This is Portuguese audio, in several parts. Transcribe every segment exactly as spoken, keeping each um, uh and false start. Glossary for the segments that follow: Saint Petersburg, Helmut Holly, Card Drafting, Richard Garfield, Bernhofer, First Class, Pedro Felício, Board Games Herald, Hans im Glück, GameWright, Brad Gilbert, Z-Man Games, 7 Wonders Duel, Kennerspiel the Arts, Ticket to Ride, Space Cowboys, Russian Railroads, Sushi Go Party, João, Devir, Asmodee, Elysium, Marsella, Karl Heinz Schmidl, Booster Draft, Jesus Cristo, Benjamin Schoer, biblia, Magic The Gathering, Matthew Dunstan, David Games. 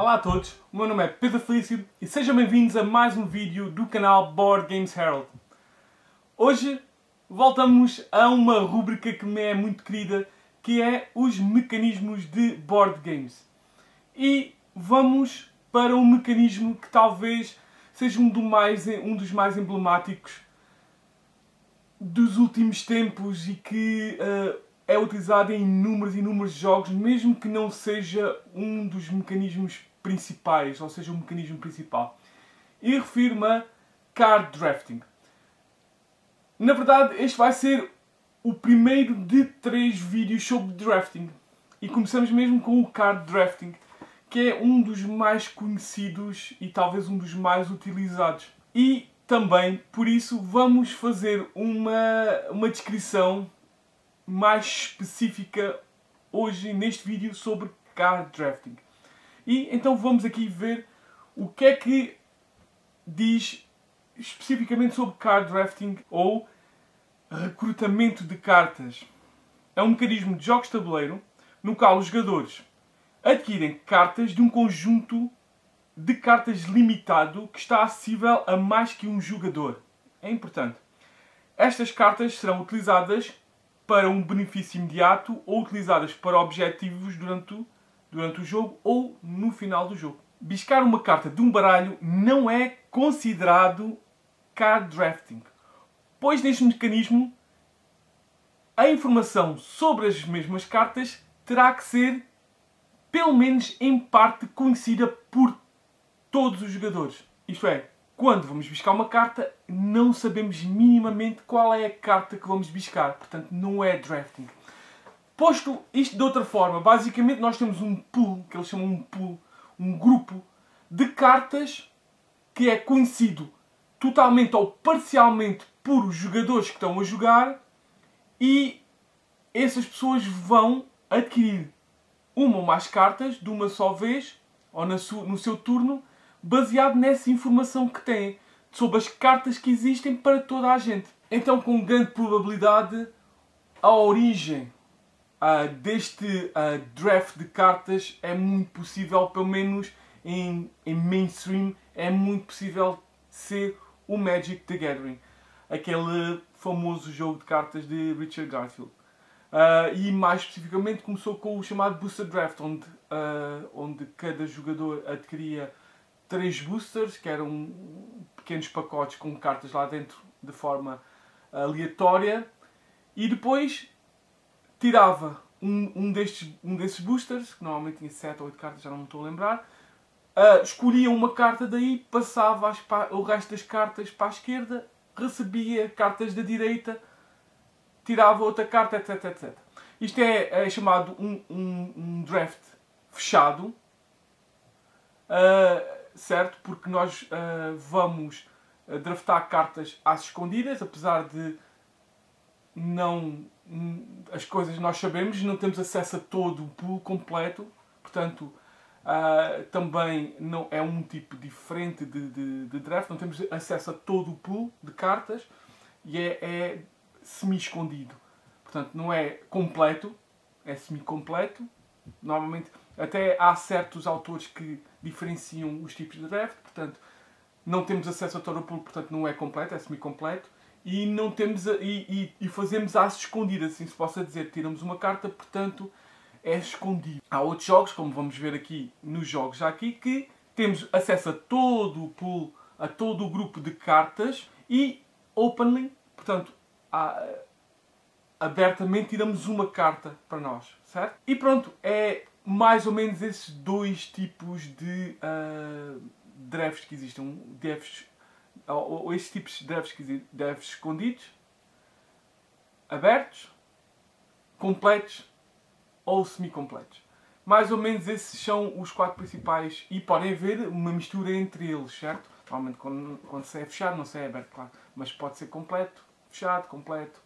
Olá a todos, o meu nome é Pedro Felício e sejam bem-vindos a mais um vídeo do canal Board Games Herald. Hoje voltamos a uma rubrica que me é muito querida, que é os mecanismos de Board Games. E vamos para um mecanismo que talvez seja um, do mais, um dos mais emblemáticos dos últimos tempos e que uh, é utilizado em inúmeros e inúmeros jogos, mesmo que não seja um dos mecanismos principais, ou seja, o mecanismo principal. E refiro-me a Card Drafting. Na verdade, este vai ser o primeiro de três vídeos sobre Drafting. E começamos mesmo com o Card Drafting, que é um dos mais conhecidos e talvez um dos mais utilizados. E também, por isso, vamos fazer uma, uma descrição mais específica hoje, neste vídeo, sobre Card Drafting. E então vamos aqui ver o que é que diz especificamente sobre Card Drafting ou recrutamento de cartas. É um mecanismo de jogos de tabuleiro no qual os jogadores adquirem cartas de um conjunto de cartas limitado que está acessível a mais que um jogador. É importante. Estas cartas serão utilizadas para um benefício imediato ou utilizadas para objetivos durante, durante o jogo ou no final do jogo. Biscar uma carta de um baralho não é considerado card drafting, pois neste mecanismo a informação sobre as mesmas cartas terá que ser, pelo menos em parte, conhecida por todos os jogadores. Isto é, quando vamos biscar uma carta, não sabemos minimamente qual é a carta que vamos biscar. Portanto, não é drafting. Posto isto de outra forma, basicamente nós temos um pool, que eles chamam um pool, um grupo de cartas que é conhecido totalmente ou parcialmente por os jogadores que estão a jogar e essas pessoas vão adquirir uma ou mais cartas de uma só vez ou no seu turno, baseado nessa informação que têm sobre as cartas que existem para toda a gente. Então, com grande probabilidade, a origem uh, deste uh, draft de cartas é muito possível, pelo menos em, em mainstream, é muito possível ser o Magic The Gathering, aquele famoso jogo de cartas de Richard Garfield. Uh, e mais especificamente começou com o chamado Booster Draft, onde, uh, onde cada jogador adquiria três boosters, que eram pequenos pacotes com cartas lá dentro de forma aleatória, e depois tirava um, um, destes, um desses boosters, que normalmente tinha sete ou oito cartas, já não me estou a lembrar, uh, escolhia uma carta daí, passava as, o resto das cartas para a esquerda, recebia cartas da direita, tirava outra carta, etc, etcétera. Isto é, é chamado um, um, um draft fechado, uh, certo? Porque nós uh, vamos draftar cartas às escondidas, apesar de não as coisas nós sabemos, não temos acesso a todo o pool completo, portanto uh, também não é um tipo diferente de, de, de draft, não temos acesso a todo o pool de cartas e é, é semi-escondido, portanto não é completo, é semi-completo. Normalmente até há certos autores que diferenciam os tipos de draft, portanto não temos acesso a todo o pool, portanto não é completo, é semi-completo, e não temos a, e, e, e fazemos às escondidas, assim se possa dizer, tiramos uma carta, portanto é escondido. Há outros jogos, como vamos ver aqui nos jogos já aqui, que temos acesso a todo o pool, a todo o grupo de cartas e openly, portanto há, abertamente tiramos uma carta para nós, certo? E pronto, é mais ou menos esses dois tipos de uh, drafts que existem. Drafts, ou, ou esses tipos de drafts que existem. Drafts escondidos, abertos, completos ou semi-completos. Mais ou menos esses são os quatro principais e podem haver uma mistura entre eles, certo? Normalmente quando, quando se é fechado, não se é aberto, claro. Mas pode ser completo, fechado, completo,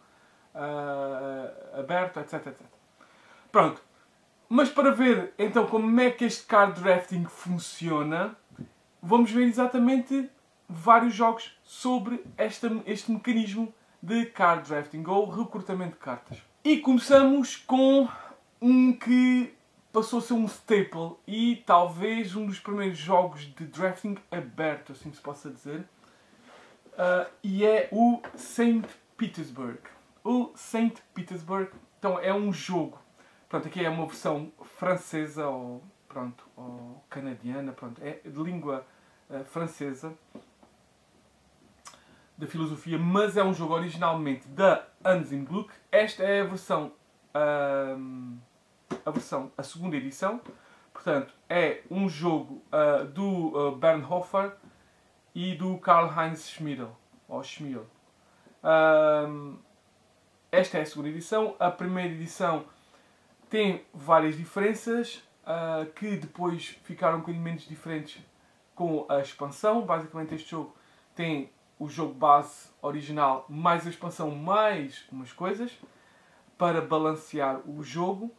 uh, aberto, etc, etcétera. Pronto. Mas para ver, então, como é que este card drafting funciona, vamos ver exatamente vários jogos sobre esta, este mecanismo de card drafting, ou recrutamento de cartas. E começamos com um que passou a ser um staple e talvez um dos primeiros jogos de drafting aberto, assim se possa dizer. Uh, e é o Saint Petersburg. O Saint Petersburg, então, é um jogo. Pronto, aqui é uma versão francesa ou, pronto, ou canadiana, pronto, é de língua uh, francesa, da filosofia, mas é um jogo originalmente da Hans im Glück. Esta é a versão, uh, a versão, a segunda edição. Portanto, é um jogo uh, do uh, Bernhofer e do Karl Heinz Schmidl, ou Schmidl. Um, esta é a segunda edição. A primeira edição tem várias diferenças, uh, que depois ficaram um bocadinho menos diferentes com a expansão. Basicamente este jogo tem o jogo base original, mais a expansão, mais umas coisas, para balancear o jogo.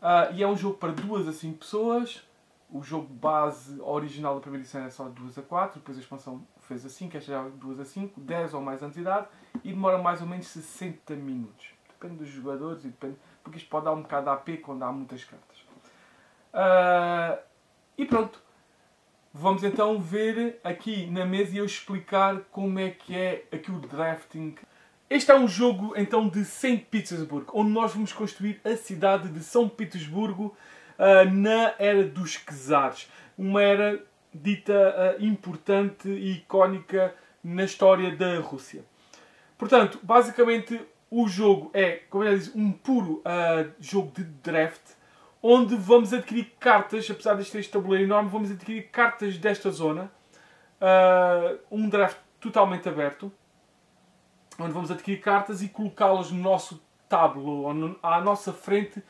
Uh, e é um jogo para duas a cinco pessoas. O jogo base original da primeira edição é só duas a quatro, depois a expansão fez a cinco, esta já é duas a cinco, dez ou mais anos de idade, e demora mais ou menos sessenta minutos. Depende dos jogadores, e depende, porque isto pode dar um bocado de A P quando há muitas cartas. Uh, e pronto, vamos então ver aqui na mesa e eu explicar como é que é aqui o drafting. Este é um jogo então de Saint Petersburg, onde nós vamos construir a cidade de São Petersburgo, Uh, na era dos czares, uma era dita uh, importante e icónica na história da Rússia. Portanto, basicamente o jogo é, como eu já disse, um puro uh, jogo de draft, onde vamos adquirir cartas, apesar de ter este tabuleiro enorme, vamos adquirir cartas desta zona, uh, um draft totalmente aberto, onde vamos adquirir cartas e colocá-las no nosso tabuleiro, ou no, à nossa frente,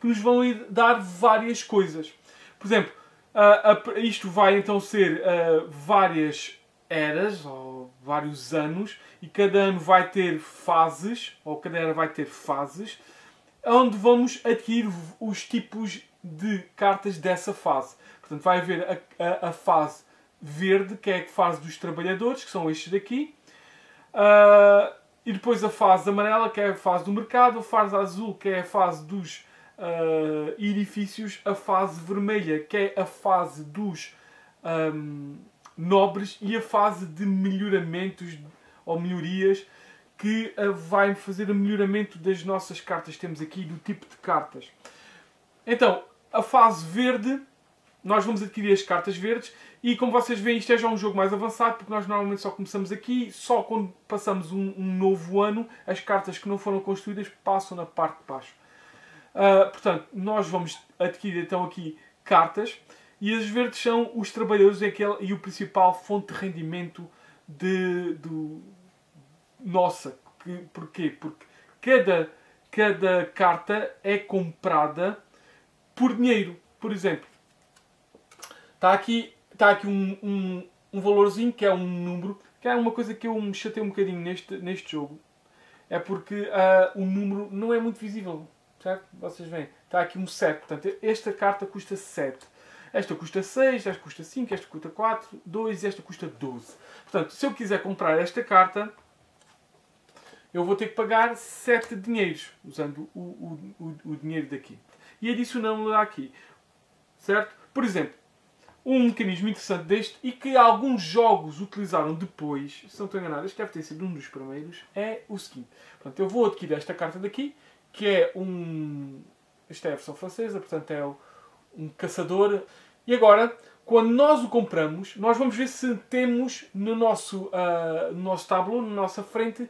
que nos vão ir dar várias coisas. Por exemplo, uh, isto vai então ser uh, várias eras, ou vários anos, e cada ano vai ter fases, ou cada era vai ter fases, onde vamos adquirir os tipos de cartas dessa fase. Portanto, vai haver a, a, a fase verde, que é a fase dos trabalhadores, que são estes daqui, uh, e depois a fase amarela, que é a fase do mercado, a fase azul, que é a fase dos Uh, edifícios, a fase vermelha, que é a fase dos um, nobres, e a fase de melhoramentos ou melhorias, que uh, vai fazer o melhoramento das nossas cartas que temos aqui, do tipo de cartas. Então, a fase verde, nós vamos adquirir as cartas verdes, e como vocês veem, isto é já um jogo mais avançado, porque nós normalmente só começamos aqui, só quando passamos um, um novo ano, as cartas que não foram construídas passam na parte de baixo. Uh, portanto, nós vamos adquirir então aqui cartas, e as verdes são os trabalhadores, aquele, e o principal fonte de rendimento de, do... nossa. Que, porquê? Porque cada, cada carta é comprada por dinheiro. Por exemplo, está aqui, está aqui um, um, um valorzinho, que é um número, que é uma coisa que eu me chatei um bocadinho neste, neste jogo, é porque uh, o número não é muito visível. Certo? Vocês veem, está aqui um sete, portanto, esta carta custa sete, esta custa seis, esta custa cinco, esta custa quatro, dois, e esta custa doze. Portanto, se eu quiser comprar esta carta, eu vou ter que pagar sete dinheiros, usando o, o, o, o dinheiro daqui. E adicionando aqui, certo? Por exemplo, um mecanismo interessante deste, e que alguns jogos utilizaram depois, se não estou enganado, este deve ter sido um dos primeiros, é o seguinte. Portanto, eu vou adquirir esta carta daqui, que é um... esta é a versão francesa, portanto é um caçador. E agora, quando nós o compramos, nós vamos ver se temos no nosso, uh, no nosso tabuleiro, na nossa frente,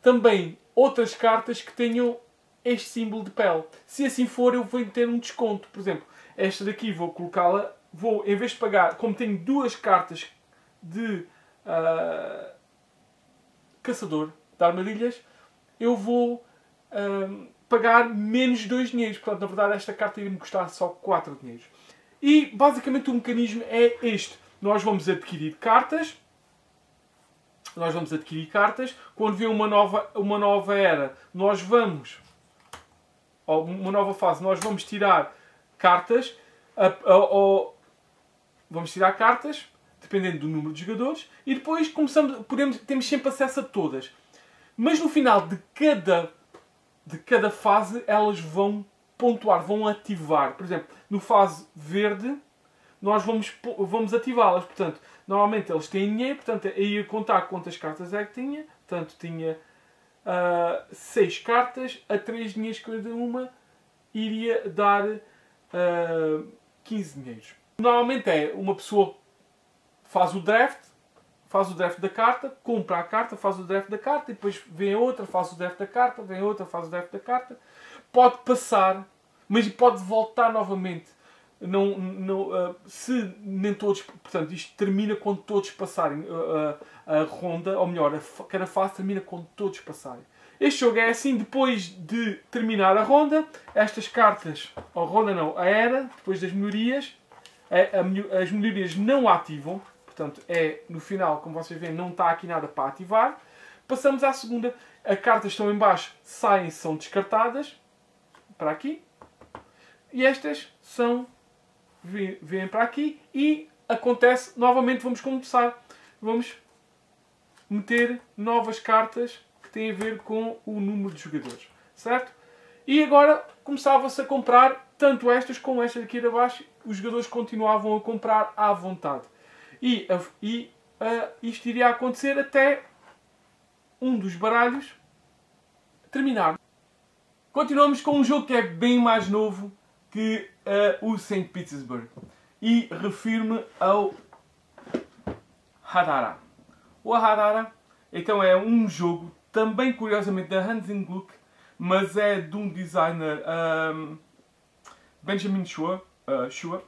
também outras cartas que tenham este símbolo de pele. Se assim for, eu vou ter um desconto. Por exemplo, esta daqui vou colocá-la, vou, em vez de pagar, como tenho duas cartas de uh, caçador de armadilhas, eu vou... Um, pagar menos dois dinheiros. Portanto, na verdade, esta carta iria-me custar só quatro dinheiros. E, basicamente, o mecanismo é este. Nós vamos adquirir cartas. Nós vamos adquirir cartas. Quando vem uma nova, uma nova era, nós vamos... Ou uma nova fase, nós vamos tirar cartas. Ou, vamos tirar cartas, dependendo do número de jogadores. E depois começamos, podemos, temos sempre acesso a todas. Mas, no final de cada... de cada fase, elas vão pontuar, vão ativar. Por exemplo, no fase verde, nós vamos, vamos ativá-las. Portanto, normalmente eles têm dinheiro, portanto, ia contar quantas cartas é que tinha. Portanto, tinha uh, seis cartas, a três dinheiros cada uma, iria dar uh, quinze dinheiros. Normalmente é uma pessoa faz o draft, faz o draft da carta, compra a carta, faz o draft da carta, e depois vem outra, faz o draft da carta, vem outra, faz o draft da carta. Pode passar, mas pode voltar novamente. Não, não, uh, se nem todos, portanto, isto termina quando todos passarem uh, uh, a ronda, ou melhor, a cada fase termina quando todos passarem. Este jogo é assim, depois de terminar a ronda, estas cartas, ou ronda não, a era, depois das melhorias, a, a, as melhorias não ativam. Portanto, é no final, como vocês veem, não está aqui nada para ativar. Passamos à segunda. As cartas estão em baixo, saem, são descartadas. Para aqui. E estas são... vêm para aqui. E acontece, novamente, vamos começar. Vamos meter novas cartas que têm a ver com o número de jogadores. Certo? E agora começava-se a comprar tanto estas como estas aqui de baixo. Os jogadores continuavam a comprar à vontade. E, e uh, isto iria acontecer até um dos baralhos terminar. Continuamos com um jogo que é bem mais novo que uh, o Saint Petersburg. E refiro-me ao Hadara. O Hadara então é um jogo, também curiosamente da Hans im Glück, mas é de um designer, um, Benjamin Schoer, uh, Schoer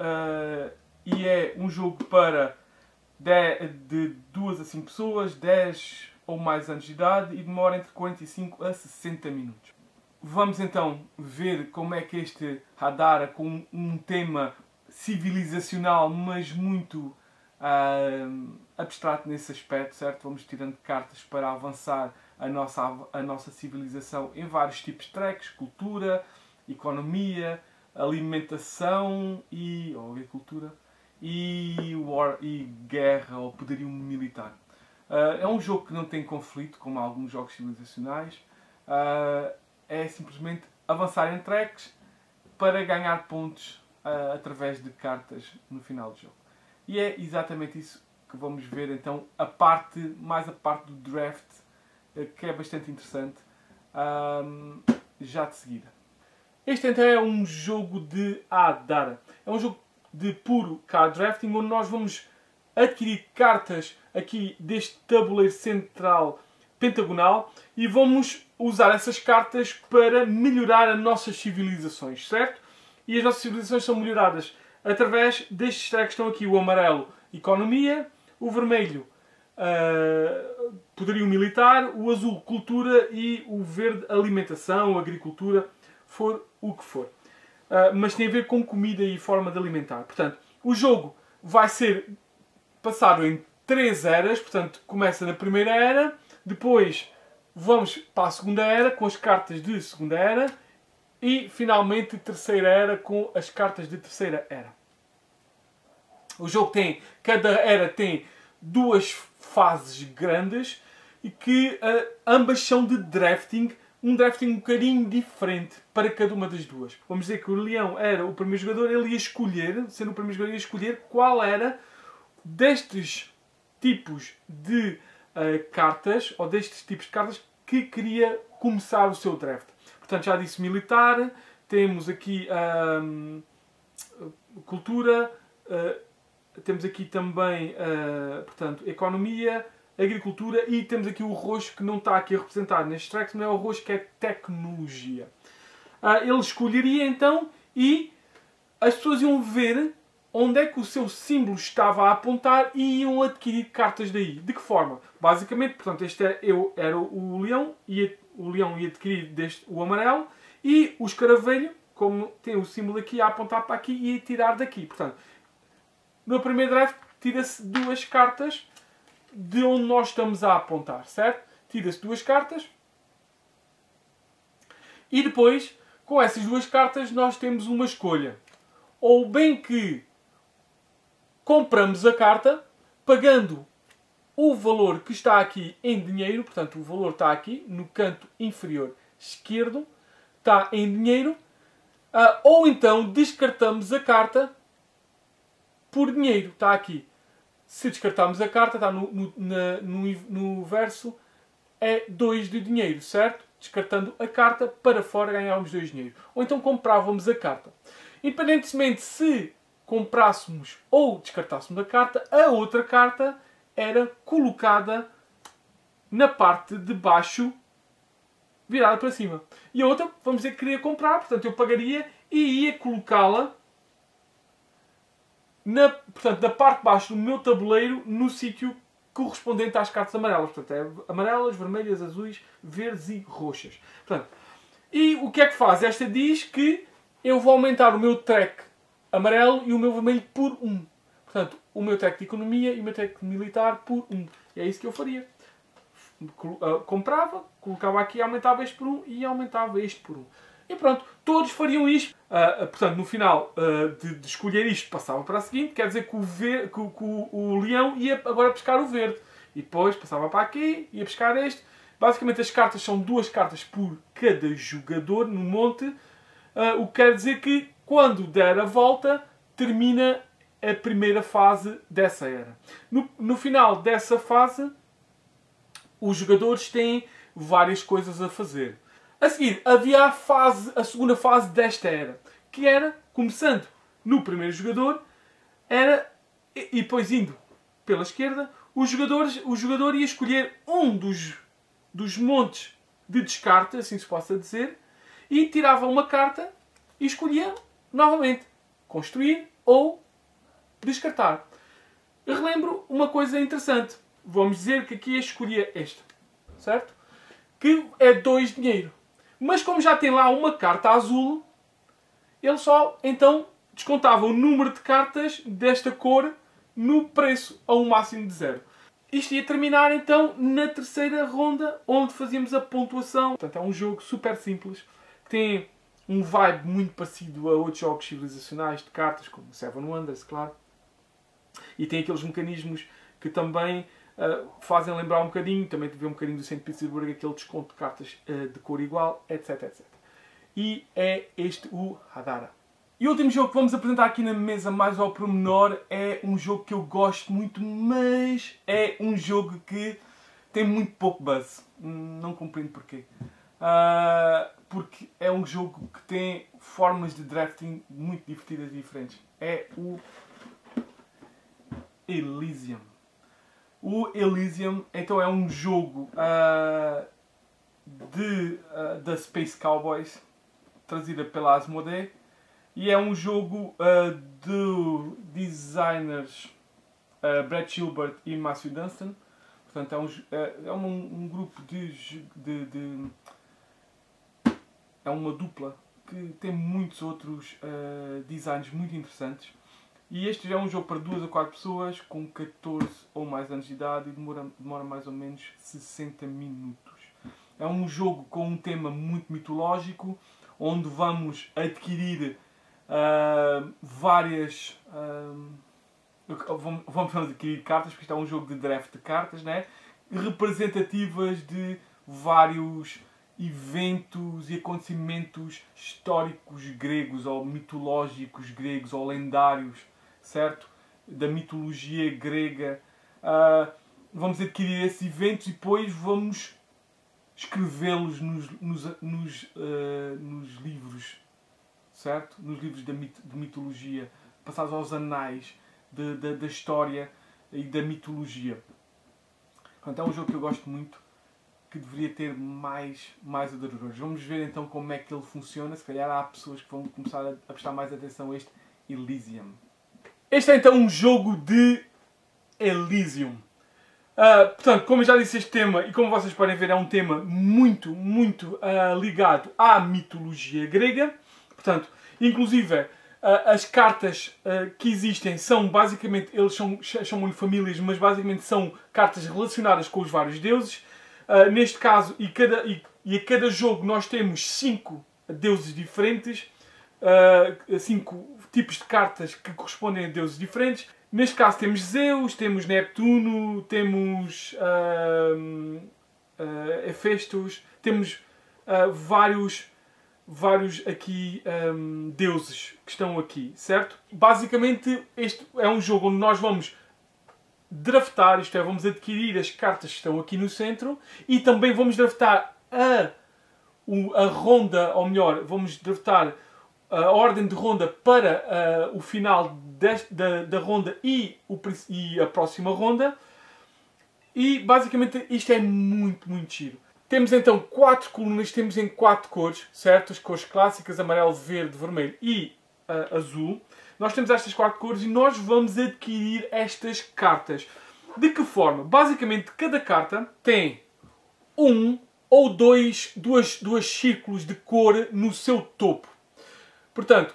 uh, e é um jogo para de duas a cinco pessoas, dez ou mais anos de idade, e demora entre quarenta e cinco a sessenta minutos. Vamos então ver como é que este Hadara, com um tema civilizacional, mas muito uh, abstrato nesse aspecto, certo? Vamos tirando cartas para avançar a nossa, a nossa civilização em vários tipos de tracks, cultura, economia, alimentação e ou agricultura. E, war, e guerra ou poderio militar. Uh, é um jogo que não tem conflito, como alguns jogos civilizacionais. Uh, é simplesmente avançar em tracks para ganhar pontos uh, através de cartas no final do jogo. E é exatamente isso que vamos ver então, a parte, mais a parte do draft, uh, que é bastante interessante, uh, já de seguida. Este então é um jogo de Hadara. É um jogo de puro Card Drafting, onde nós vamos adquirir cartas aqui deste tabuleiro central pentagonal e vamos usar essas cartas para melhorar as nossas civilizações, certo? E as nossas civilizações são melhoradas através destes tracks que estão aqui. O amarelo, economia, o vermelho, uh, poderio militar, o azul, cultura, e o verde, alimentação, agricultura, for o que for. Uh, mas tem a ver com comida e forma de alimentar. Portanto, o jogo vai ser passado em três eras. Portanto, começa na primeira era, depois vamos para a segunda era com as cartas de segunda era e, finalmente, terceira era com as cartas de terceira era. O jogo tem... cada era tem duas fases grandes e que uh, ambas são de drafting. Um drafting um bocadinho diferente para cada uma das duas. Vamos dizer que o Leão era o primeiro jogador, ele ia escolher, sendo o primeiro jogador, ia escolher qual era destes tipos de uh, cartas, ou destes tipos de cartas, que queria começar o seu draft. Portanto, já disse militar, temos aqui um, cultura, uh, temos aqui também, uh, portanto, economia, agricultura, e temos aqui o roxo que não está aqui representado neste track, não é o roxo, que é tecnologia. Uh, ele escolheria então e as pessoas iam ver onde é que o seu símbolo estava a apontar e iam adquirir cartas daí. De que forma? Basicamente, portanto, este é, eu, era o leão, ia, o leão ia adquirir deste, o amarelo, e o escaravelho, como tem o símbolo aqui, a apontar para aqui e ia tirar daqui. Portanto, no primeiro draft tira-se duas cartas de onde nós estamos a apontar, certo? Tira-se duas cartas e depois, com essas duas cartas, nós temos uma escolha. Ou bem que compramos a carta pagando o valor que está aqui em dinheiro, portanto o valor está aqui no canto inferior esquerdo, está em dinheiro, Uh, ou então descartamos a carta por dinheiro. Está aqui. Se descartarmos a carta, está no, no, na, no, no verso, é dois de dinheiro, certo? Descartando a carta, para fora ganhávamos dois de dinheiro. Ou então comprávamos a carta. Independentemente se comprássemos ou descartássemos a carta, a outra carta era colocada na parte de baixo, virada para cima. E a outra, vamos dizer que queria comprar, portanto eu pagaria e ia colocá-la na, portanto, na parte de baixo do meu tabuleiro, no sítio correspondente às cartas amarelas. Portanto, é amarelas, vermelhas, azuis, verdes e roxas. Portanto, e o que é que faz? Esta diz que eu vou aumentar o meu track amarelo e o meu vermelho por um. Portanto, o meu track de economia e o meu track militar por um. E é isso que eu faria. Comprava, colocava aqui, aumentava este por um e aumentava este por um. E pronto, todos fariam isto. Uh, portanto, no final uh, de, de escolher isto, passava para a seguinte. Quer dizer que o, ver, que, que o, o leão ia agora pescar o verde. E depois passava para aqui, ia pescar este. Basicamente as cartas são duas cartas por cada jogador no monte. Uh, o que quer dizer que quando der a volta, termina a primeira fase dessa era. No, no final dessa fase, os jogadores têm várias coisas a fazer. A seguir, havia a, fase, a segunda fase desta era, que era, começando no primeiro jogador, era, e, e depois indo pela esquerda, os jogadores, o jogador ia escolher um dos, dos montes de descarte, assim se possa dizer, e tirava uma carta e escolhia novamente construir ou descartar. Eu relembro uma coisa interessante. Vamos dizer que aqui eu escolhia esta, certo? Que é dois de dinheiro. Mas como já tem lá uma carta azul, ele só então descontava o número de cartas desta cor no preço a um máximo de zero. Isto ia terminar então na terceira ronda, onde fazíamos a pontuação. Portanto, é um jogo super simples, que tem um vibe muito parecido a outros jogos civilizacionais de cartas, como seven Wonders, claro. E tem aqueles mecanismos que também uh, fazem lembrar um bocadinho, também teve um bocadinho do Saint Petersburg, aquele desconto de cartas uh, de cor igual, etc, etcétera. E é este o Hadara. E o último jogo que vamos apresentar aqui na mesa mais ao pormenor é um jogo que eu gosto muito, mas é um jogo que tem muito pouco buzz. Não compreendo porquê. Uh, porque é um jogo que tem formas de drafting muito divertidas e diferentes. É o Elysium. O Elysium então é um jogo uh, de, uh, da Space Cowboys, trazida pela Asmodee, e é um jogo uh, de designers uh, Brad Gilbert e Matthew Dunstan. Portanto, é um, uh, é um, um grupo de, de, de é uma dupla que tem muitos outros uh, designs muito interessantes. E este já é um jogo para duas a quatro pessoas com catorze ou mais anos de idade e demora, demora mais ou menos sessenta minutos. É um jogo com um tema muito mitológico, onde vamos adquirir uh, várias... Uh, vamos adquirir cartas, porque isto é um jogo de draft de cartas, né? Representativas de vários eventos e acontecimentos históricos gregos, ou mitológicos gregos, ou lendários, certo? Da mitologia grega. Uh, vamos adquirir esses eventos e depois vamos escrevê-los nos, nos, nos, uh, nos livros, certo? Nos livros da mit de mitologia, passados aos anais de, de, da história e da mitologia. Portanto, é um jogo que eu gosto muito, que deveria ter mais, mais adoradores. Vamos ver então como é que ele funciona. Se calhar há pessoas que vão começar a prestar mais atenção a este Elysium. Este é então um jogo de Elysium. Uh, portanto, como eu já disse, este tema, e como vocês podem ver, é um tema muito, muito uh, ligado à mitologia grega. Portanto, inclusive, uh, as cartas uh, que existem são, basicamente, eles são, chamam-lhe famílias, mas basicamente são cartas relacionadas com os vários deuses. Uh, neste caso, e, cada, e, e a cada jogo nós temos cinco deuses diferentes, uh, cinco tipos de cartas que correspondem a deuses diferentes. Neste caso temos Zeus, temos Neptuno, temos uh, uh, Hefestos, temos uh, vários vários aqui um, deuses que estão aqui, certo? Basicamente, este é um jogo onde nós vamos draftar, isto é, vamos adquirir as cartas que estão aqui no centro e também vamos draftar a, a ronda, ou melhor, vamos draftar a ordem de ronda para uh, o final deste, da, da ronda e, o, e a próxima ronda. E basicamente isto é muito, muito giro. Temos então quatro colunas, temos em quatro cores, certo? As cores clássicas, amarelo, verde, vermelho e uh, azul. Nós temos estas quatro cores e nós vamos adquirir estas cartas. De que forma? Basicamente, cada carta tem um ou dois, duas, duas círculos de cor no seu topo. Portanto,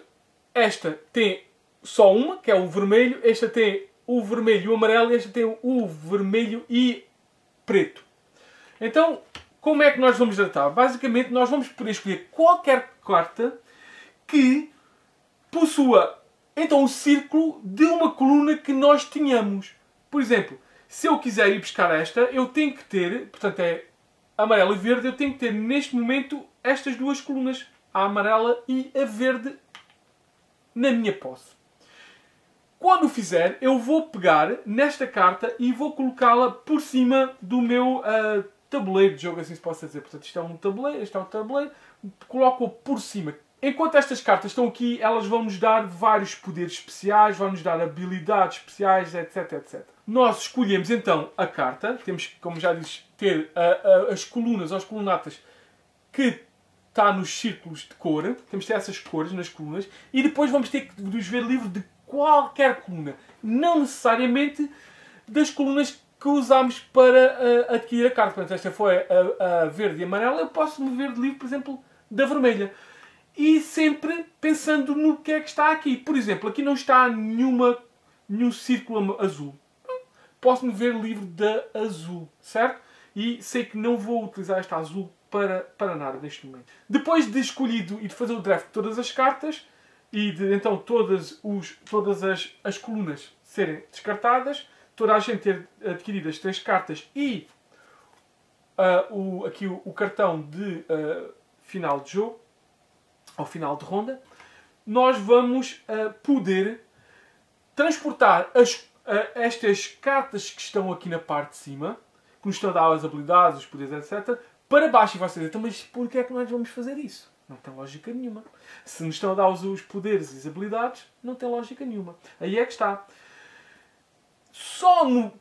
esta tem só uma, que é o vermelho, esta tem o vermelho e o amarelo, esta tem o vermelho e preto. Então, como é que nós vamos tratar? Basicamente, nós vamos poder escolher qualquer carta que possua, então, um círculo de uma coluna que nós tínhamos. Por exemplo, se eu quiser ir buscar esta, eu tenho que ter, portanto, é amarelo e verde, eu tenho que ter, neste momento, estas duas colunas, a amarela e a verde, na minha posse. Quando fizer, eu vou pegar nesta carta e vou colocá-la por cima do meu... Uh, tabuleiro de jogo, assim se possa dizer. Portanto, isto é um tabuleiro, isto é um tabuleiro, coloco-o por cima. Enquanto estas cartas estão aqui, elas vão nos dar vários poderes especiais, vão nos dar habilidades especiais, etc, etcétera. Nós escolhemos então a carta, temos que, como já disse, ter a, a, as colunas ou as colunatas que está nos círculos de cor, temos que ter essas cores nas colunas, e depois vamos ter que nos ver livre de qualquer coluna, não necessariamente das colunas que usámos para uh, adquirir a carta. Portanto, esta foi a, a verde e a amarela. Eu posso me ver de livre, por exemplo, da vermelha. E sempre pensando no que é que está aqui. Por exemplo, aqui não está nenhuma, nenhum círculo azul. Posso-me ver livre da azul, certo? E sei que não vou utilizar esta azul para, para nada neste momento. Depois de escolhido e de fazer o draft de todas as cartas, e de então todas, os, todas as, as colunas serem descartadas, toda a gente ter adquirido as três cartas e uh, o, aqui o, o cartão de uh, final de jogo, ao final de ronda, nós vamos uh, poder transportar as, uh, estas cartas que estão aqui na parte de cima, que nos estão a dar as habilidades, os poderes, etcétera, para baixo. E vocês dizem, então, mas porquê é que nós vamos fazer isso? Não tem lógica nenhuma. Se nos estão a dar os, os poderes e as habilidades, não tem lógica nenhuma. Aí é que está. Só no,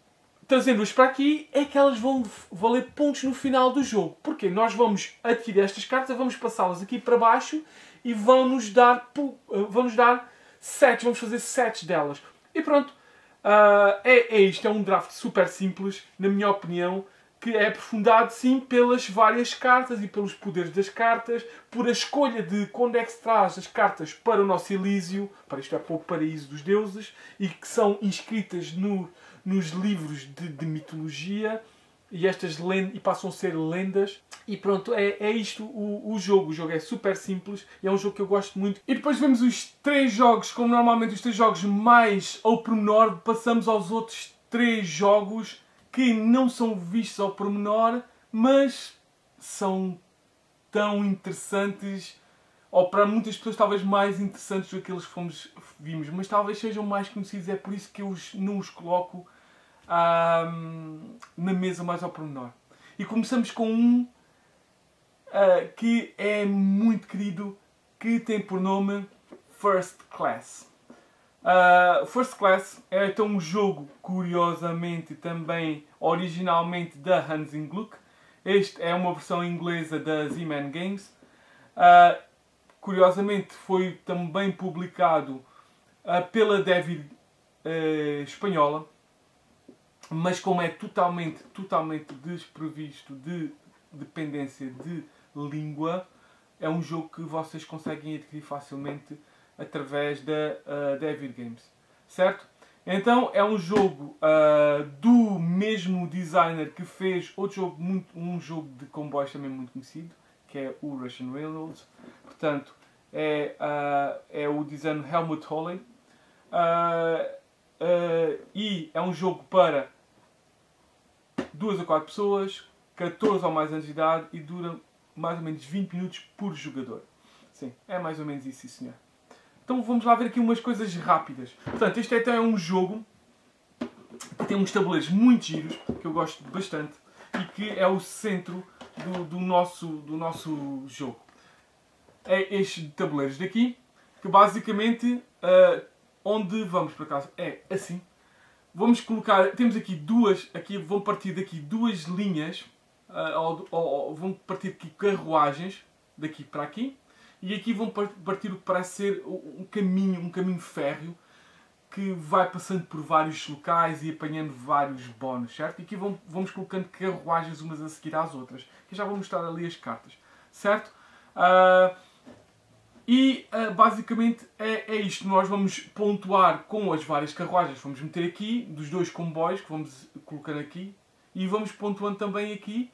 trazendo-as para aqui é que elas vão valer pontos no final do jogo. Porque nós vamos adquirir estas cartas, vamos passá-las aqui para baixo e vão-nos dar, vão-nos dar sets, vamos fazer sets delas. E pronto, uh, é, é isto, é um draft super simples, na minha opinião, que é aprofundado sim pelas várias cartas e pelos poderes das cartas, por a escolha de quando é que se traz as cartas para o nosso Elísio, para isto é para o paraíso dos deuses, e que são inscritas no, nos livros de, de mitologia, e estas lendas, e passam a ser lendas. E pronto, é, é isto o, o jogo. O jogo é super simples e é um jogo que eu gosto muito. E depois vemos os três jogos, como normalmente os três jogos mais ao pormenor, passamos aos outros três jogos que não são vistos ao pormenor, mas são tão interessantes, ou para muitas pessoas talvez mais interessantes do que eles fomos, vimos, mas talvez sejam mais conhecidos, é por isso que eu os, não os coloco hum, na mesa mais ao pormenor. E começamos com um uh, que é muito querido, que tem por nome First Class. Uh, First Class é então um jogo, curiosamente, também originalmente da Hans im Glück. Este é uma versão inglesa da Z-Man Games. Uh, curiosamente foi também publicado uh, pela Devir uh, espanhola, mas como é totalmente, totalmente desprovisto de dependência de língua, é um jogo que vocês conseguem adquirir facilmente através da uh, David Games, certo? Então é um jogo uh, do mesmo designer que fez outro jogo, muito, um jogo de comboios também muito conhecido, que é o Russian Railroads. Portanto, é, uh, é o designer Helmut Holly. Uh, uh, e é um jogo para duas a quatro pessoas, catorze ou mais anos de idade, e dura mais ou menos vinte minutos por jogador. Sim, é mais ou menos isso, sim, senhor. Então vamos lá ver aqui umas coisas rápidas. Portanto, este até é um jogo que tem uns tabuleiros muito giros, que eu gosto bastante, e que é o centro do, do, nosso, do nosso jogo. É este tabuleiros daqui, que basicamente, uh, onde vamos para casa, é assim. Vamos colocar, temos aqui duas, aqui vão partir daqui duas linhas, uh, ou, ou, ou vão partir aqui carruagens, daqui para aqui, e aqui vão partir o que parece ser um caminho, um caminho férreo, que vai passando por vários locais e apanhando vários bónus, certo? E aqui vão, vamos colocando carruagens umas a seguir às outras, que já vou mostrar ali as cartas, certo? Uh, e uh, basicamente é, é isto, nós vamos pontuar com as várias carruagens, vamos meter aqui, dos dois comboios que vamos colocar aqui, e vamos pontuando também aqui,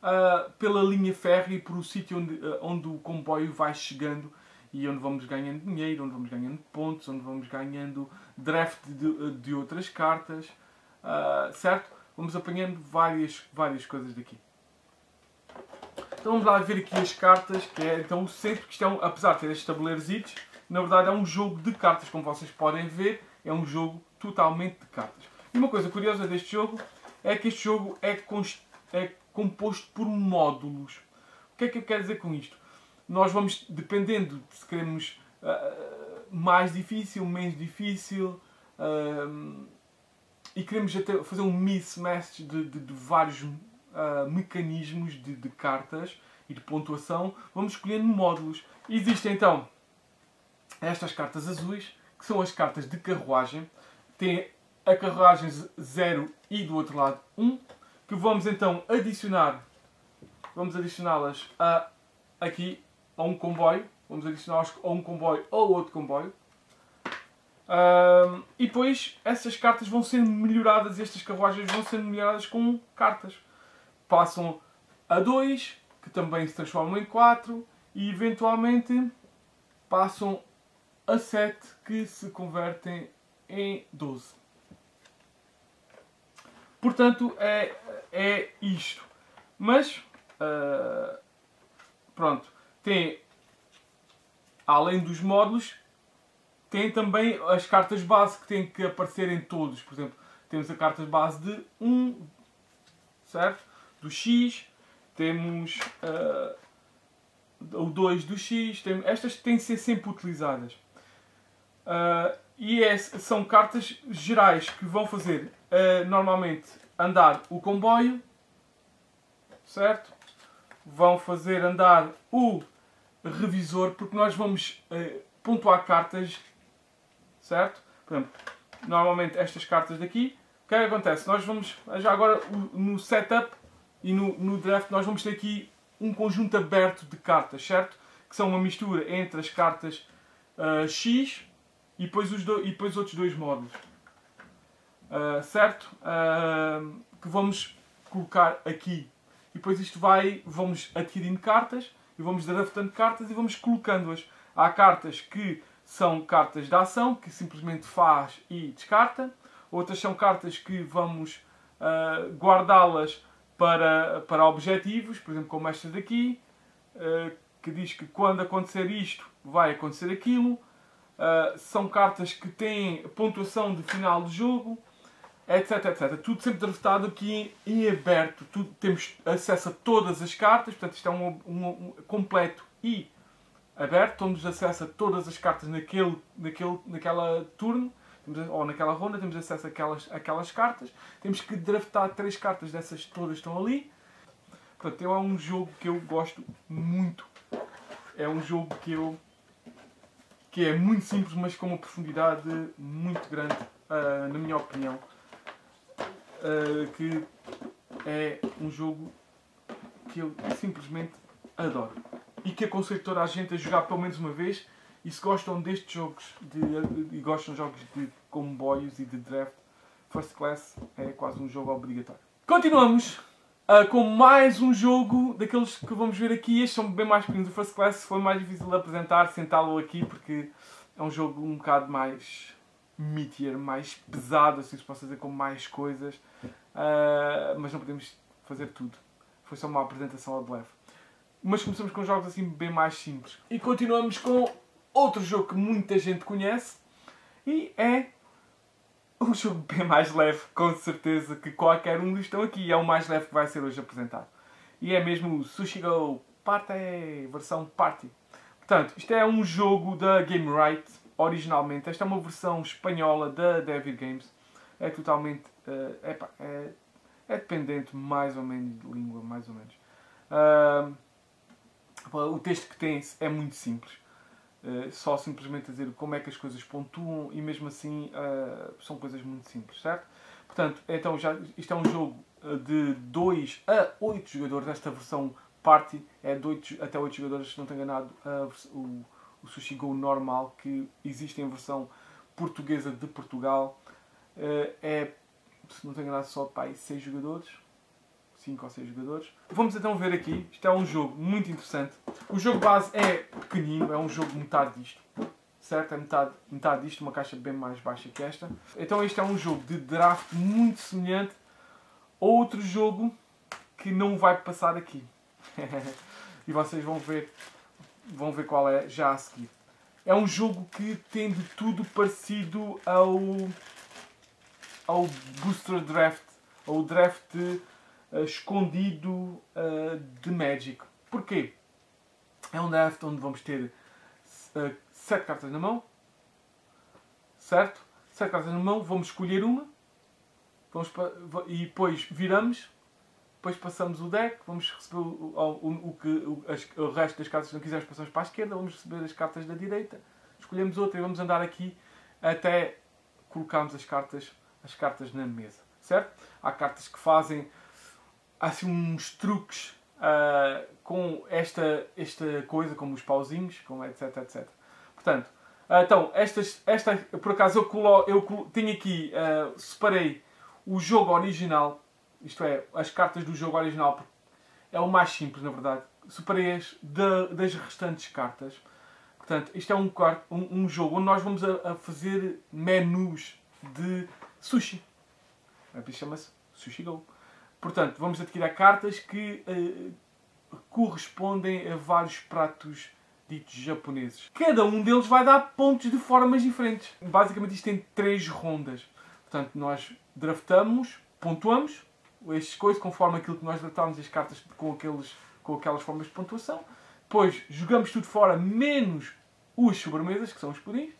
Uh, pela linha férrea e por o sítio onde, uh, onde o comboio vai chegando e onde vamos ganhando dinheiro, onde vamos ganhando pontos, onde vamos ganhando draft de, de outras cartas, uh, certo? Vamos apanhando várias, várias coisas daqui. Então vamos lá ver aqui as cartas, que é então o centro, que estão, apesar de ter estes tabuleirositos, na verdade é um jogo de cartas, como vocês podem ver, é um jogo totalmente de cartas. E uma coisa curiosa deste jogo é que este jogo é constante. É composto por módulos. O que é que eu quero dizer com isto? Nós vamos, dependendo se queremos uh, mais difícil, menos difícil, uh, e queremos até fazer um mismatch de, de, de vários uh, mecanismos de, de cartas e de pontuação, vamos escolhendo módulos. Existem então estas cartas azuis, que são as cartas de carruagem. Tem a carruagem zero e do outro lado um. Que vamos então adicionar, vamos adicioná-las a, aqui a um comboio, vamos adicioná-las a um comboio ou outro comboio. Um, e depois essas cartas vão sendo melhoradas, estas carruagens vão sendo melhoradas com cartas. Passam a dois, que também se transformam em quatro, e eventualmente passam a sete, que se convertem em doze. Portanto, é, é isto. Mas, uh, pronto, tem, além dos módulos, tem também as cartas base que têm que aparecer em todos. Por exemplo, temos a carta base de um, certo? Do X, temos uh, o dois do X, tem, estas têm de ser sempre utilizadas. Uh, e é, são cartas gerais que vão fazer... Uh, normalmente andar o comboio, certo? Vão fazer andar o revisor, porque nós vamos uh, pontuar cartas, certo? Por exemplo, normalmente estas cartas daqui, o que é que acontece? Nós vamos, já agora no setup e no, no draft, nós vamos ter aqui um conjunto aberto de cartas, certo? Que são uma mistura entre as cartas uh, X e depois os do, e depois outros dois módulos. Uh, certo? Uh, que vamos colocar aqui. E depois isto vai, vamos adquirindo cartas, e vamos draftando cartas e vamos colocando-as. Há cartas que são cartas de ação, que simplesmente faz e descarta. Outras são cartas que vamos uh, guardá-las para, para objetivos, por exemplo, como esta daqui, uh, que diz que quando acontecer isto, vai acontecer aquilo. Uh, são cartas que têm pontuação de final do jogo, etc, et cetera. Tudo sempre draftado aqui em, em aberto. Tudo, temos acesso a todas as cartas, portanto isto é um, um, um completo e aberto. Temos acesso a todas as cartas naquele, naquele, naquela turno, temos, ou naquela ronda, temos acesso àquelas, àquelas cartas. Temos que draftar três cartas dessas, todas estão ali. Portanto, é um jogo que eu gosto muito. É um jogo que eu... que é muito simples, mas com uma profundidade muito grande, uh, na minha opinião. Uh, que é um jogo que eu simplesmente adoro e que aconselho toda a gente a jogar pelo menos uma vez, e se gostam destes jogos de, uh, e gostam de jogos de comboios e de draft, First Class é quase um jogo obrigatório. Continuamos uh, com mais um jogo daqueles que vamos ver aqui. Estes são bem mais pequenos. O First Class foi mais difícil de apresentar, sentá-lo aqui, porque é um jogo um bocado mais... meatier, mais pesado, assim se posso dizer, com mais coisas, uh, mas não podemos fazer tudo. Foi só uma apresentação ao de leve. mas começamos com jogos assim bem mais simples. E continuamos com outro jogo que muita gente conhece e é um jogo bem mais leve, com certeza que qualquer um dos que estão aqui é o mais leve que vai ser hoje apresentado. E é mesmo o Sushi Go Party, versão Party. Portanto, isto é um jogo da GameWright, originalmente. Esta é uma versão espanhola da David Games. É totalmente... Uh, epa, é, é dependente mais ou menos de língua, mais ou menos. Uh, o texto que tem é muito simples. Uh, só simplesmente a dizer como é que as coisas pontuam e mesmo assim uh, são coisas muito simples, certo? Portanto, então já, isto é um jogo de dois a oito jogadores. Esta versão Party é de oito até oito jogadores, se não tenho enganado, uh, o, o Sushi Go normal, que existe em versão portuguesa de Portugal. Uh, é, se não tenho enganado, só para seis jogadores. cinco ou seis jogadores. Vamos então ver aqui. Isto é um jogo muito interessante. O jogo base é pequenino, é um jogo metade disto. Certo? É metade, metade disto, uma caixa bem mais baixa que esta. Então este é um jogo de draft muito semelhante a outro jogo que não vai passar aqui. E vocês vão ver, vão ver qual é já a seguir. É um jogo que tem de tudo parecido ao, ao Booster Draft, ao draft Uh, escondido uh, de Magic. Porquê? É um draft onde vamos ter uh, sete cartas na mão, certo? sete cartas na mão, vamos escolher uma, vamos e depois viramos, depois passamos o deck, vamos receber o, o, o, que, o, as, o resto das cartas que não quisermos passamos para a esquerda, vamos receber as cartas da direita, escolhemos outra e vamos andar aqui até colocarmos as cartas, as cartas na mesa, certo? Há cartas que fazem há assim uns truques uh, com esta, esta coisa, como os pauzinhos, como etc, etcétera. Portanto, uh, então, estas, esta, por acaso eu, colo, eu colo, tenho aqui, uh, separei o jogo original, isto é, as cartas do jogo original, é o mais simples na verdade, separei-as das restantes cartas. Portanto, isto é um, um, um jogo onde nós vamos a, a fazer menus de sushi. É por isso que chama-se Sushi Go. Portanto, vamos adquirir cartas que uh, correspondem a vários pratos ditos japoneses. Cada um deles vai dar pontos de formas diferentes. Basicamente isto tem três rondas. Portanto, nós draftamos, pontuamos estas coisas conforme aquilo que nós draftámos, as cartas com, aqueles, com aquelas formas de pontuação. Depois, jogamos tudo fora, menos os sobremesas, que são os pudins.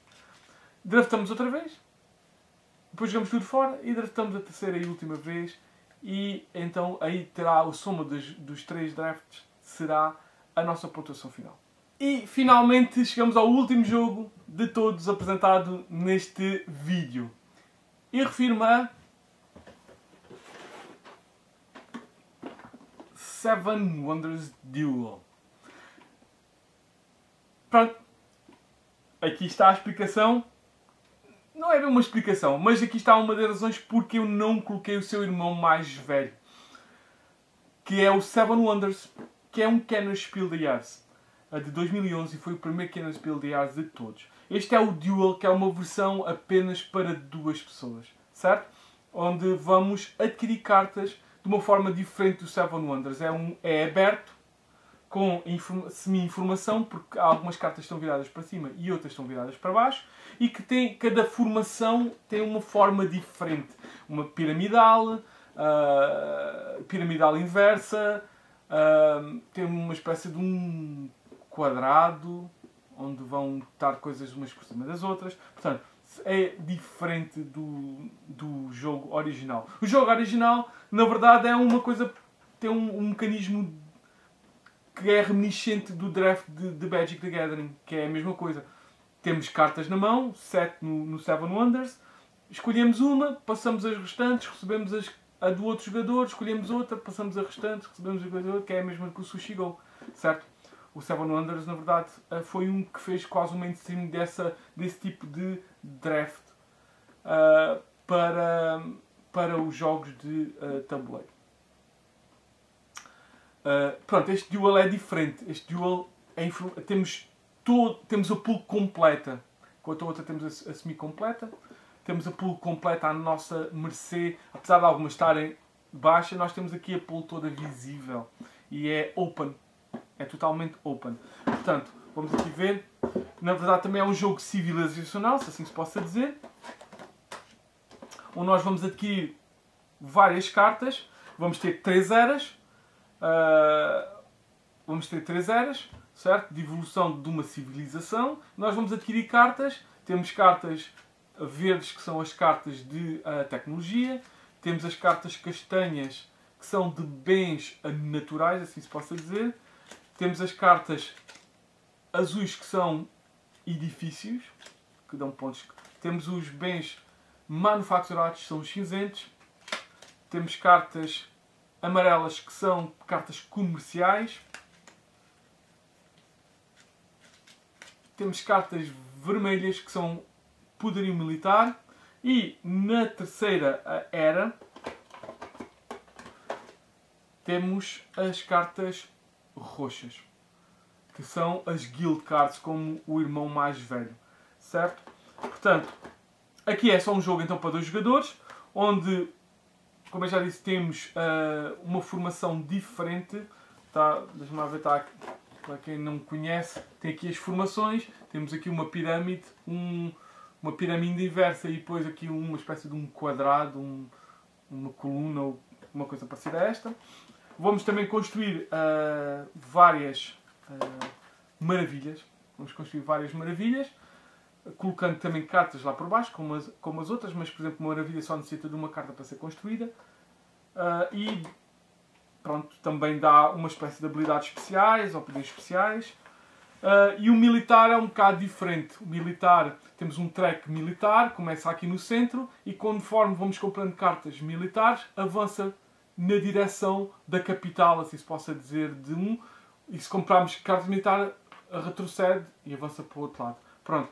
Draftamos outra vez. Depois jogamos tudo fora e draftamos a terceira e última vez. E então aí terá o soma dos, dos três drafts, será a nossa pontuação final. E finalmente chegamos ao último jogo de todos apresentado neste vídeo. E refiro-me a seven Wonders Duel. Pronto, aqui está a explicação. Não é bem uma explicação, mas aqui está uma das razões porque eu não coloquei o seu irmão mais velho. Que é o seven Wonders, que é um Kennerspiel the Arts de dois mil e onze e foi o primeiro Kennerspiel the Arts de todos. Este é o Duel, que é uma versão apenas para duas pessoas, certo? Onde vamos adquirir cartas de uma forma diferente do seven Wonders. É, um, é aberto, com semi-informação, porque algumas cartas estão viradas para cima e outras estão viradas para baixo, e que tem, cada formação tem uma forma diferente. Uma piramidal, uh, piramidal inversa, uh, tem uma espécie de um quadrado, onde vão estar coisas umas por cima das outras. Portanto, é diferente do, do jogo original. O jogo original, na verdade, é uma coisa, tem um, um mecanismo que é reminiscente do draft de, de Magic The Gathering, que é a mesma coisa. Temos cartas na mão, sete no, no seven Wonders, escolhemos uma, passamos as restantes, recebemos as, a do outro jogador, escolhemos outra, passamos as restantes, recebemos o jogador, que é a mesma que o Sushi Go, certo? O seven Wonders, na verdade, foi um que fez quase um mainstream dessa, desse tipo de draft uh, para, para os jogos de uh, tabuleiro. Uh, pronto, este Duel é diferente. Este Duel é temos, todo, temos a pool completa. Enquanto a outra temos a, a semi-completa. Temos a pool completa à nossa mercê. Apesar de algumas estarem baixas, nós temos aqui a pool toda visível. E é open. é totalmente open. Portanto, vamos aqui ver, na verdade também é um jogo civilizacional, se assim se possa dizer, onde nós vamos adquirir várias cartas, vamos ter três eras, uh, vamos ter três eras, certo? De evolução de uma civilização, nós vamos adquirir cartas, temos cartas verdes que são as cartas de uh, tecnologia, temos as cartas castanhas que são de bens naturais, assim se possa dizer, temos as cartas azuis que são edifícios, que dão pontos, temos os bens manufaturados, são os cinzentos, temos cartas amarelas que são cartas comerciais, temos cartas vermelhas que são poderio militar, e na terceira era temos as cartas roxas, que são as guild cards, como o irmão mais velho, certo? Portanto, aqui é só um jogo então para dois jogadores, onde, como eu já disse, temos uh, uma formação diferente, tá? Deixa-me ver, tá aqui. Para quem não me conhece, tem aqui as formações, temos aqui uma pirâmide, um, uma pirâmide inversa, e depois aqui uma espécie de um quadrado, um, uma coluna ou uma coisa parecida a esta. Vamos também construir uh, várias... Uh, maravilhas, vamos construir várias maravilhas, colocando também cartas lá por baixo, como as, como as outras, mas por exemplo uma maravilha só necessita de uma carta para ser construída, uh, e pronto, também dá uma espécie de habilidades especiais ou poderes especiais, uh, e o militar é um bocado diferente. O militar, temos um track militar, começa aqui no centro, e conforme vamos comprando cartas militares, avança na direção da capital, assim se possa dizer, de um. E se comprarmos cartas militares, retrocede e avança para o outro lado. Pronto.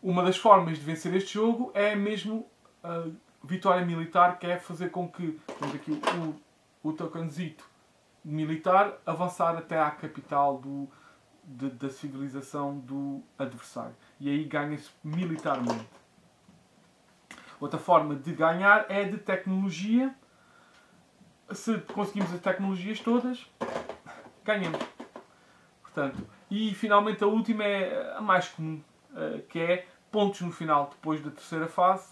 Uma das formas de vencer este jogo é mesmo a vitória militar, que é fazer com que, temos aqui o, o tokenzito militar, avançar até à capital do, de, da civilização do adversário. E aí ganha-se militarmente. Outra forma de ganhar é de tecnologia. Se conseguimos as tecnologias todas, ganhamos. Portanto, e finalmente a última é a mais comum, que é pontos no final, depois da terceira fase,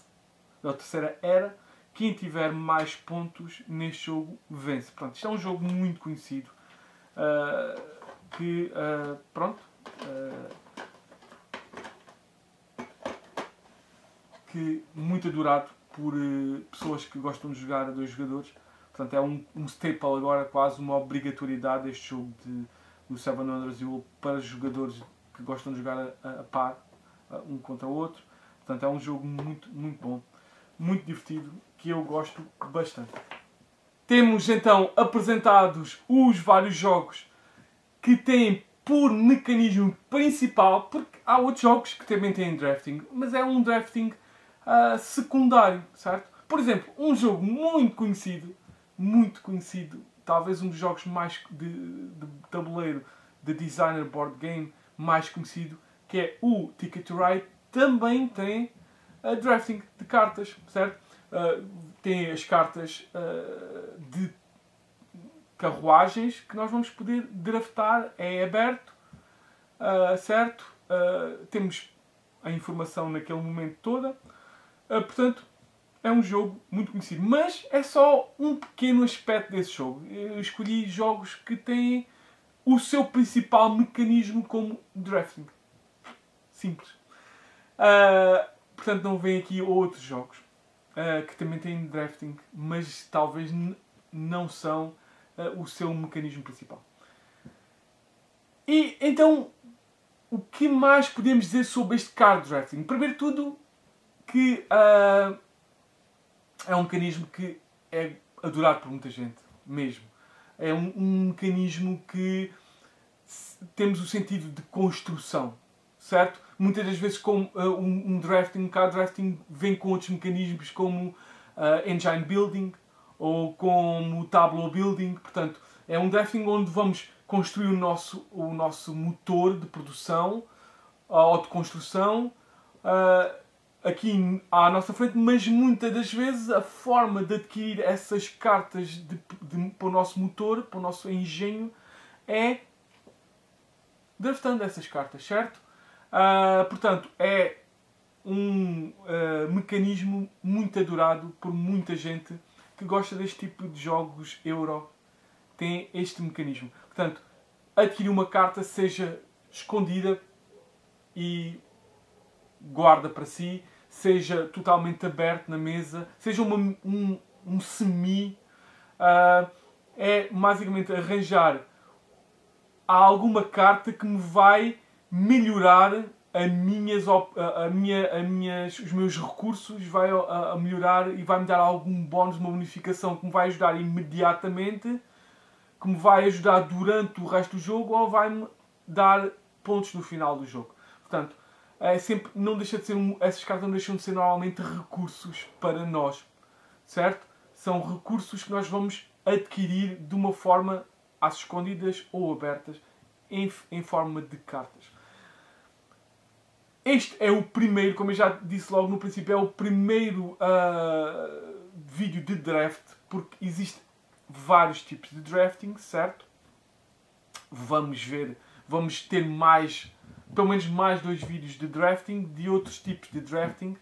da terceira era. Quem tiver mais pontos neste jogo vence. Pronto, isto é um jogo muito conhecido, que, pronto, que muito adorado por pessoas que gostam de jogar a dois jogadores. Portanto, é um, um staple agora, quase uma obrigatoriedade este jogo de... o seven Wonders Duel para jogadores que gostam de jogar a, a par, um contra o outro. Portanto, é um jogo muito, muito bom, muito divertido, que eu gosto bastante. Temos então apresentados os vários jogos que têm por mecanismo principal, porque há outros jogos que também têm drafting, mas é um drafting uh, secundário, certo? Por exemplo, um jogo muito conhecido, muito conhecido, talvez um dos jogos mais de, de tabuleiro de designer board game mais conhecido, que é o Ticket to Ride, também tem uh, drafting de cartas, certo? Uh, tem as cartas uh, de carruagens que nós vamos poder draftar, é aberto, uh, certo? Uh, temos a informação naquele momento toda, uh, portanto... é um jogo muito conhecido, mas é só um pequeno aspecto desse jogo. Eu escolhi jogos que têm o seu principal mecanismo como drafting. Simples. Uh, portanto, não vem aqui outros jogos uh, que também têm drafting, mas talvez não são uh, o seu mecanismo principal. E, então, o que mais podemos dizer sobre este card drafting? Primeiro de tudo, que... Uh, é um mecanismo que é adorado por muita gente, mesmo. É um, um mecanismo que temos o sentido de construção, certo? Muitas das vezes como, uh, um, um drafting, um card drafting vem com outros mecanismos como uh, engine building ou como tableau building. Portanto, é um drafting onde vamos construir o nosso, o nosso motor de produção ou de construção, uh, aqui à nossa frente, mas muitas das vezes a forma de adquirir essas cartas de, de, para o nosso motor, para o nosso engenho, é draftando essas cartas, certo? Uh, portanto, é um uh, mecanismo muito adorado por muita gente que gosta deste tipo de jogos euro. Tem este mecanismo. Portanto, adquirir uma carta, seja escondida e guarda para si, seja totalmente aberto na mesa, seja uma, um, um semi, uh, é basicamente arranjar alguma carta que me vai melhorar a minhas, a minha, a minhas, os meus recursos, vai a, a melhorar e vai-me dar algum bónus, uma bonificação que me vai ajudar imediatamente, que me vai ajudar durante o resto do jogo ou vai-me dar pontos no final do jogo. Portanto, é sempre, não deixa de ser um, essas cartas não deixam de ser normalmente recursos para nós, certo? São recursos que nós vamos adquirir de uma forma às escondidas ou abertas em, em forma de cartas. Este é o primeiro, como eu já disse logo no princípio, é o primeiro uh, vídeo de draft, porque existe vários tipos de drafting, certo? Vamos ver, vamos ter mais, pelo menos mais dois vídeos de drafting, de outros tipos de drafting.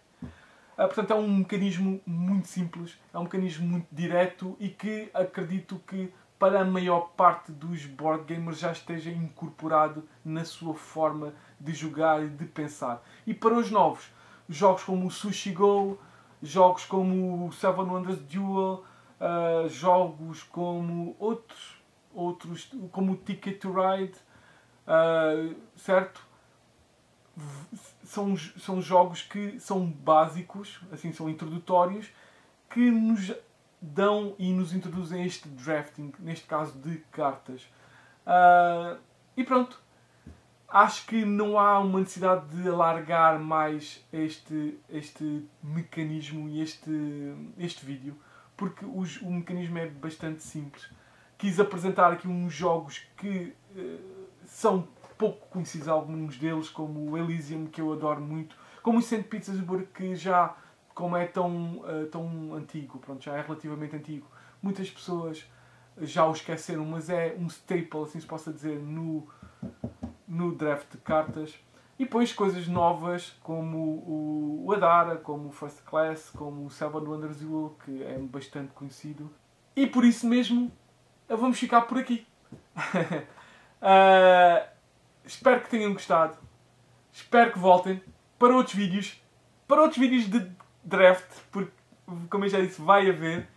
Ah, portanto, é um mecanismo muito simples, é um mecanismo muito direto e que acredito que para a maior parte dos board gamers já esteja incorporado na sua forma de jogar e de pensar. E para os novos, jogos como o Sushi Go, jogos como o seven Wonders Duel, Uh, jogos como outros, outros, como o Ticket to Ride, uh, certo? São, são jogos que são básicos, assim, são introdutórios, que nos dão e nos introduzem este drafting, neste caso de cartas. Uh, e pronto, acho que não há uma necessidade de alargar mais este, este mecanismo e este, este vídeo, porque os, o mecanismo é bastante simples. Quis apresentar aqui uns jogos que uh, são pouco conhecidos, alguns deles, como o Elysium, que eu adoro muito, como o Saint Petersburg, que já, como é tão, uh, tão antigo, pronto, já é relativamente antigo, muitas pessoas já o esqueceram, mas é um staple, assim se possa dizer, no, no draft de cartas. E depois coisas novas como o Hadara, como o First Class, como o seven Wonders Duel, que é bastante conhecido. E por isso mesmo, vamos ficar por aqui. uh, espero que tenham gostado. Espero que voltem para outros vídeos. Para outros vídeos de draft, porque, como eu já disse, vai haver.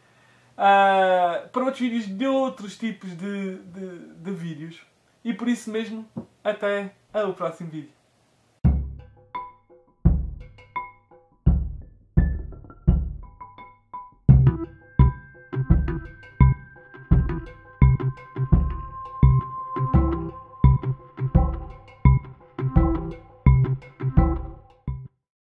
Uh, para outros vídeos de outros tipos de, de, de vídeos. E por isso mesmo, até ao próximo vídeo.